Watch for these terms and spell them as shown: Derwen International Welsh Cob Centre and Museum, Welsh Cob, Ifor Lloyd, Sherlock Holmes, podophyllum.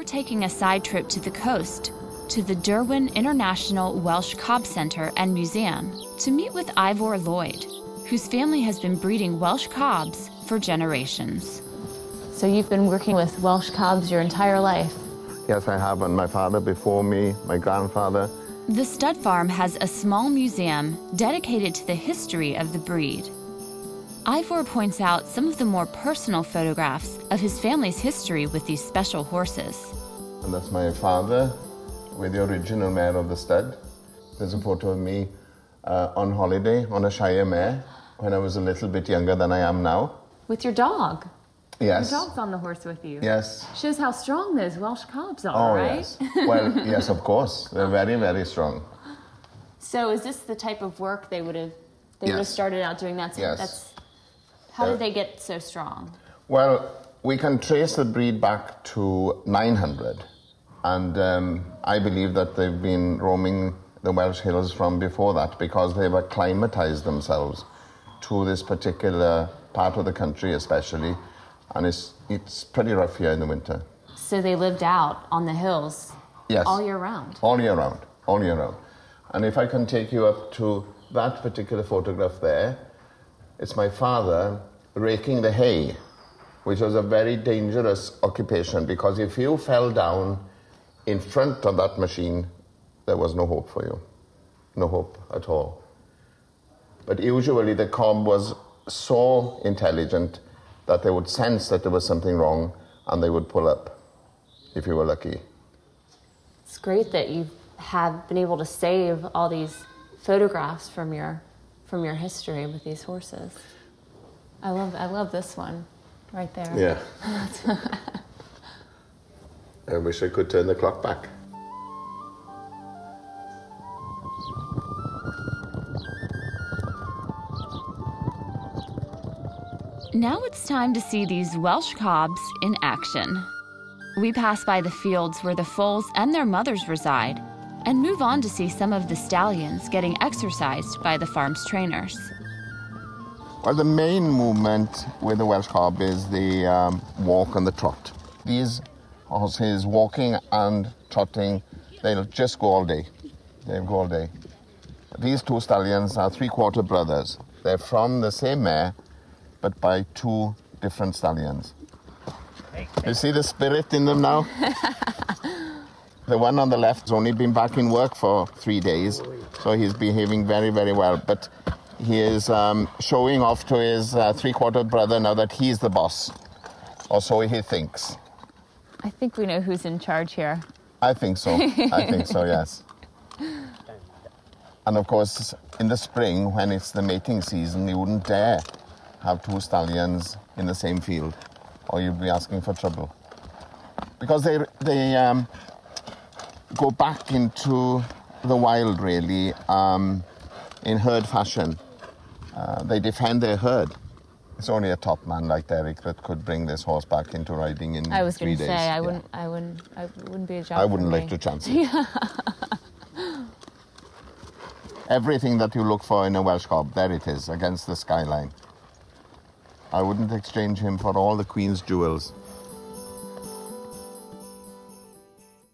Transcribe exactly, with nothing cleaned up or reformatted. We're taking a side trip to the coast, to the Derwen International Welsh Cob Centre and Museum, to meet with Ifor Lloyd, whose family has been breeding Welsh cobs for generations. So you've been working with Welsh cobs your entire life? Yes, I have, and my father before me, my grandfather. The stud farm has a small museum dedicated to the history of the breed. Ifor points out some of the more personal photographs of his family's history with these special horses. And that's my father with the original mare of the stud. There's a photo of me uh, on holiday on a Shire mare when I was a little bit younger than I am now. With your dog? Yes. Your dog's on the horse with you. Yes. Shows how strong those Welsh cobs are, oh, right? Yes. Well, yes, of course. They're very, very strong. So is this the type of work they would have they yes. would have started out doing? That's yes. that's How did they get so strong? Well, we can trace the breed back to nine hundred. And um, I believe that they've been roaming the Welsh hills from before that because they've acclimatized themselves to this particular part of the country especially. And it's, it's pretty rough here in the winter. So they lived out on the hills yes. all year round? All year round, all year round. And if I can take you up to that particular photograph there, it's my father raking the hay, which was a very dangerous occupation because if you fell down in front of that machine, there was no hope for you, no hope at all. But usually the cob was so intelligent that they would sense that there was something wrong and they would pull up, if you were lucky. It's great that you have been able to save all these photographs from your, from your history with these horses. I love, I love this one right there. Yeah. I wish I could turn the clock back. Now it's time to see these Welsh cobs in action. We pass by the fields where the foals and their mothers reside and move on to see some of the stallions getting exercised by the farm's trainers. Well, the main movement with the Welsh cob is the um, walk and the trot. These horses walking and trotting, they'll just go all day. They'll go all day. These two stallions are three-quarter brothers. They're from the same mare, but by two different stallions. You see the spirit in them now? The one on the left has only been back in work for three days, so he's behaving very, very well. But he is um, showing off to his uh, three-quarter brother now that he's the boss, or so he thinks. I think we know who's in charge here. I think so. I think so, yes. And of course, in the spring, when it's the mating season, you wouldn't dare have two stallions in the same field, or you'd be asking for trouble. Because they, they um, go back into the wild, really, um, in herd fashion. Uh, they defend their herd. It's only a top man like Derek that could bring this horse back into riding in three days. I was going to say, I, yeah. wouldn't, I, wouldn't, I wouldn't be a job I wouldn't like me. to chance it. Yeah. Everything that you look for in a Welsh cob, there it is, against the skyline. I wouldn't exchange him for all the Queen's jewels.